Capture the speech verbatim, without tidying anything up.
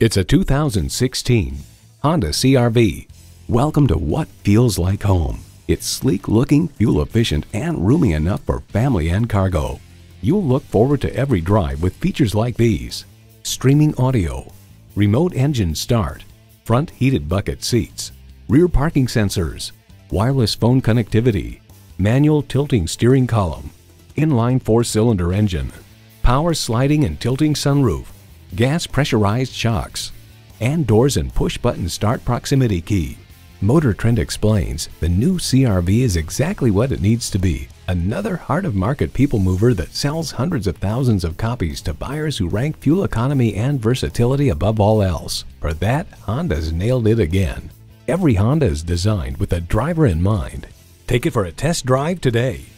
It's a two thousand sixteen Honda C R V. Welcome to what feels like home. It's sleek looking, fuel efficient, and roomy enough for family and cargo. You'll look forward to every drive with features like these: streaming audio, remote engine start, front heated bucket seats, rear parking sensors, wireless phone connectivity, manual tilting steering column, inline four-cylinder engine, power sliding and tilting sunroof, gas pressurized shocks, and doors and push-button start proximity key. Motor Trend explains the new C R V is exactly what it needs to be, another heart-of-market people mover that sells hundreds of thousands of copies to buyers who rank fuel economy and versatility above all else. For that, Honda's nailed it again. Every Honda is designed with the driver in mind. Take it for a test drive today.